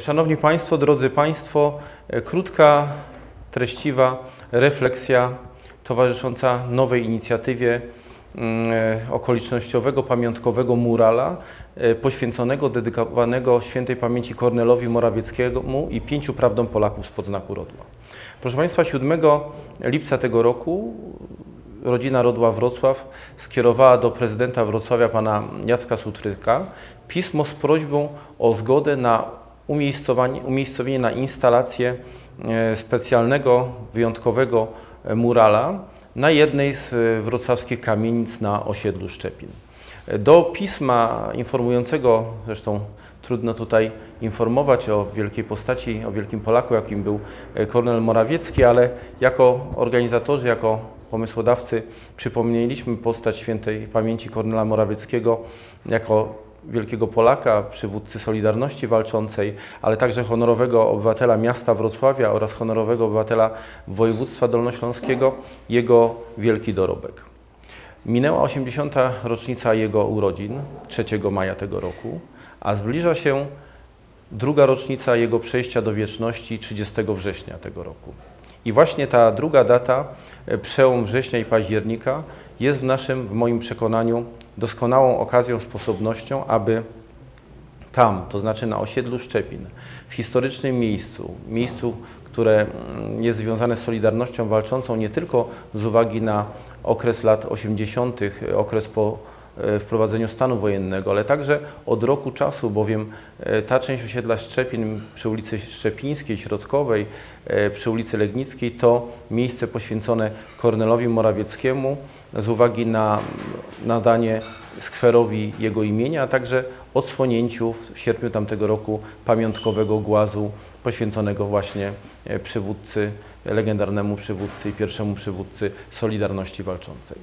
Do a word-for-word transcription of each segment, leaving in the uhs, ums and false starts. Szanowni Państwo, drodzy Państwo, krótka, treściwa refleksja towarzysząca nowej inicjatywie okolicznościowego, pamiątkowego murala poświęconego, dedykowanego świętej pamięci Kornelowi Morawieckiemu i pięciu prawdom Polaków spod znaku Rodła. Proszę Państwa, siódmego lipca tego roku Rodzina Rodła Wrocław skierowała do prezydenta Wrocławia pana Jacka Sutryka pismo z prośbą o zgodę na umiejscowanie, umiejscowienie na instalację specjalnego, wyjątkowego murala na jednej z wrocławskich kamienic na osiedlu Szczepin. Do pisma informującego, zresztą trudno tutaj informować o wielkiej postaci, o wielkim Polaku, jakim był Kornel Morawiecki, ale jako organizatorzy, jako pomysłodawcy przypomnieliśmy postać świętej pamięci Kornela Morawieckiego jako wielkiego Polaka, przywódcy Solidarności Walczącej, ale także honorowego obywatela miasta Wrocławia oraz honorowego obywatela województwa dolnośląskiego, jego wielki dorobek. Minęła osiemdziesiąta rocznica jego urodzin, trzeciego maja tego roku, a zbliża się druga rocznica jego przejścia do wieczności, trzydziestego września tego roku. I właśnie ta druga data, przełom września i października, jest w naszym, w moim przekonaniu, doskonałą okazją, sposobnością, aby tam, to znaczy na osiedlu Szczepin, w historycznym miejscu, miejscu, które jest związane z Solidarnością Walczącą nie tylko z uwagi na okres lat osiemdziesiątych, okres po wprowadzeniu stanu wojennego, ale także od roku czasu, bowiem ta część osiedla Szczepin przy ulicy Szczepińskiej, Środkowej, przy ulicy Legnickiej to miejsce poświęcone Kornelowi Morawieckiemu z uwagi na nadanie skwerowi jego imienia, a także odsłonięciu w sierpniu tamtego roku pamiątkowego głazu poświęconego właśnie przywódcy, legendarnemu przywódcy i pierwszemu przywódcy Solidarności Walczącej.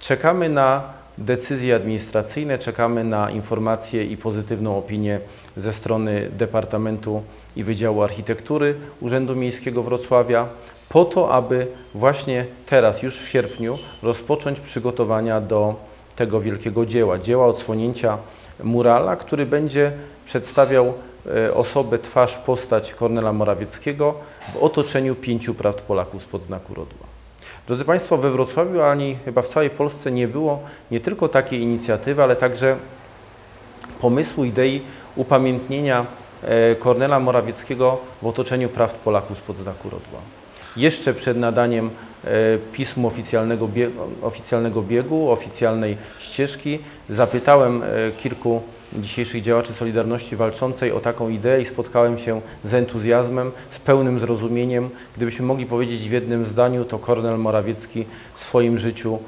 Czekamy na decyzje administracyjne, czekamy na informacje i pozytywną opinię ze strony Departamentu i Wydziału Architektury Urzędu Miejskiego Wrocławia po to, aby właśnie teraz, już w sierpniu, rozpocząć przygotowania do tego wielkiego dzieła, dzieła odsłonięcia murala, który będzie przedstawiał osobę, twarz, postać Kornela Morawieckiego w otoczeniu pięciu prawd Polaków spod znaku Rodła. Drodzy Państwo, we Wrocławiu, ani chyba w całej Polsce nie było nie tylko takiej inicjatywy, ale także pomysłu, idei upamiętnienia Kornela Morawieckiego w otoczeniu prawd Polaków spod znaku Rodła. Jeszcze przed nadaniem pismu oficjalnego biegu, oficjalnego biegu, oficjalnej ścieżki zapytałem kilku dzisiejszych działaczy Solidarności Walczącej o taką ideę i spotkałem się z entuzjazmem, z pełnym zrozumieniem. Gdybyśmy mogli powiedzieć w jednym zdaniu, to Kornel Morawiecki w swoim życiu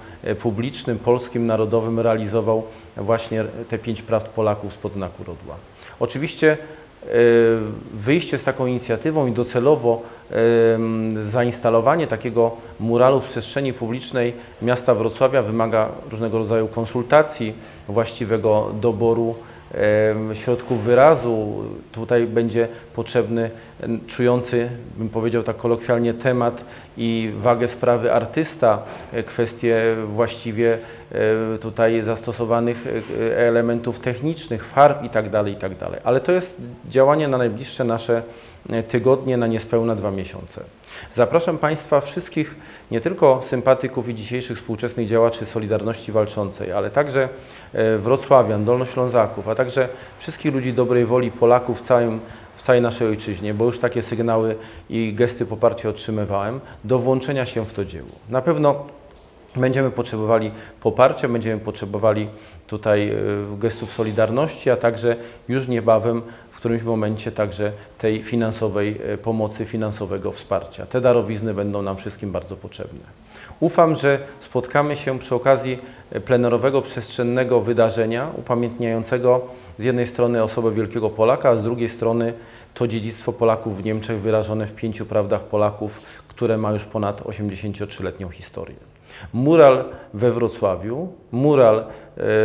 publicznym, polskim, narodowym realizował właśnie te pięć prawd Polaków spod znaku Rodła. Oczywiście wyjście z taką inicjatywą i docelowo zainstalowanie takiego muralu w przestrzeni publicznej miasta Wrocławia wymaga różnego rodzaju konsultacji, właściwego doboru środków wyrazu. Tutaj będzie potrzebny czujący, bym powiedział tak kolokwialnie, temat i wagę sprawy artysta, kwestie właściwie tutaj zastosowanych elementów technicznych, farb itd., itd. Ale to jest działanie na najbliższe nasze tygodnie, na niespełna dwa miesiące. Zapraszam Państwa wszystkich, nie tylko sympatyków i dzisiejszych współczesnych działaczy Solidarności Walczącej, ale także wrocławian, dolnoślązaków, a także wszystkich ludzi dobrej woli, Polaków w całym w całej naszej ojczyźnie, bo już takie sygnały i gesty poparcia otrzymywałem, do włączenia się w to dzieło. Na pewno będziemy potrzebowali poparcia, będziemy potrzebowali tutaj gestów solidarności, a także już niebawem w którymś momencie także tej finansowej pomocy, finansowego wsparcia. Te darowizny będą nam wszystkim bardzo potrzebne. Ufam, że spotkamy się przy okazji plenerowego, przestrzennego wydarzenia upamiętniającego z jednej strony osobę wielkiego Polaka, a z drugiej strony to dziedzictwo Polaków w Niemczech wyrażone w pięciu prawdach Polaków, które ma już ponad osiemdziesięciotrzyletnią historię. Mural we Wrocławiu, mural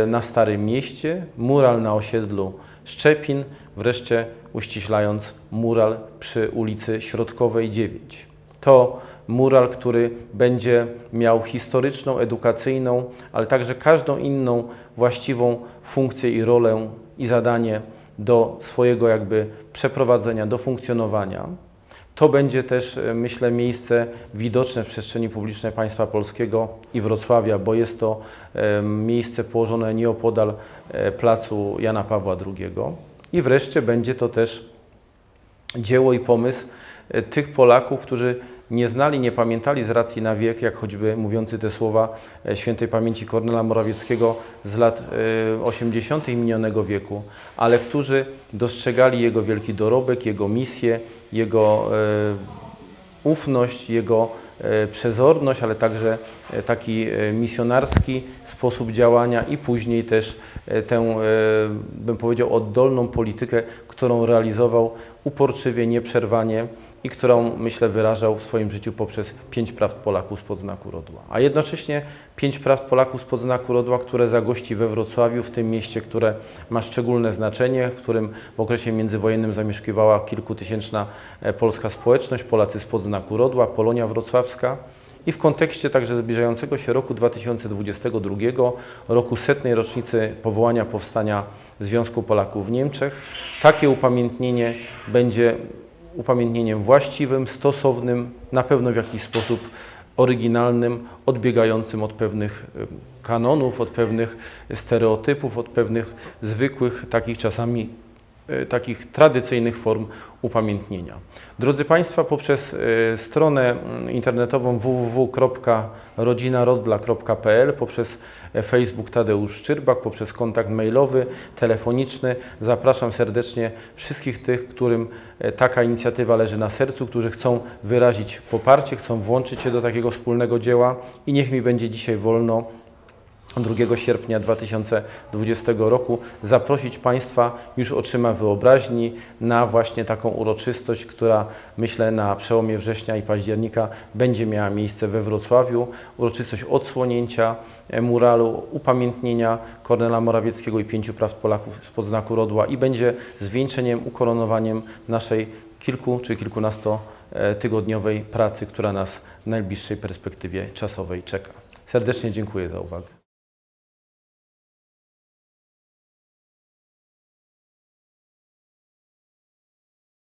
na Starym Mieście, mural na osiedlu Szczepin, wreszcie uściślając mural przy ulicy Środkowej dziewięć. To mural, który będzie miał historyczną, edukacyjną, ale także każdą inną właściwą funkcję i rolę i zadanie do swojego jakby przeprowadzenia, do funkcjonowania. To będzie też, myślę, miejsce widoczne w przestrzeni publicznej państwa polskiego i Wrocławia, bo jest to miejsce położone nieopodal placu Jana Pawła drugiego. I wreszcie będzie to też dzieło i pomysł tych Polaków, którzy nie znali, nie pamiętali z racji na wiek, jak choćby mówiący te słowa świętej pamięci Kornela Morawieckiego z lat osiemdziesiątych minionego wieku, ale którzy dostrzegali jego wielki dorobek, jego misję, jego ufność, jego przezorność, ale także taki misjonarski sposób działania i później też tę, bym powiedział, oddolną politykę, którą realizował uporczywie, nieprzerwanie i którą, myślę, wyrażał w swoim życiu poprzez pięć prawd Polaków spod znaku Rodła. A jednocześnie pięć prawd Polaków spod znaku Rodła, które zagości we Wrocławiu, w tym mieście, które ma szczególne znaczenie, w którym w okresie międzywojennym zamieszkiwała kilkutysięczna polska społeczność, Polacy spod znaku Rodła, Polonia Wrocławska. I w kontekście także zbliżającego się roku dwa tysiące dwudziestego drugiego, roku setnej rocznicy powołania powstania Związku Polaków w Niemczech, takie upamiętnienie będzie upamiętnieniem właściwym, stosownym, na pewno w jakiś sposób oryginalnym, odbiegającym od pewnych kanonów, od pewnych stereotypów, od pewnych zwykłych, takich czasami takich tradycyjnych form upamiętnienia. Drodzy Państwo, poprzez stronę internetową w w w kropka rodzinarodla kropka p l, poprzez Facebook Tadeusz Szczyrbak, poprzez kontakt mailowy, telefoniczny zapraszam serdecznie wszystkich tych, którym taka inicjatywa leży na sercu, którzy chcą wyrazić poparcie, chcą włączyć się do takiego wspólnego dzieła i niech mi będzie dzisiaj wolno drugiego sierpnia dwa tysiące dwudziestego roku zaprosić Państwa, już oczyma wyobraźni, na właśnie taką uroczystość, która, myślę, na przełomie września i października będzie miała miejsce we Wrocławiu. Uroczystość odsłonięcia muralu, upamiętnienia Kornela Morawieckiego i pięciu prawd Polaków spod znaku Rodła i będzie zwieńczeniem, ukoronowaniem naszej kilku czy kilkunastotygodniowej pracy, która nas w najbliższej perspektywie czasowej czeka. Serdecznie dziękuję za uwagę.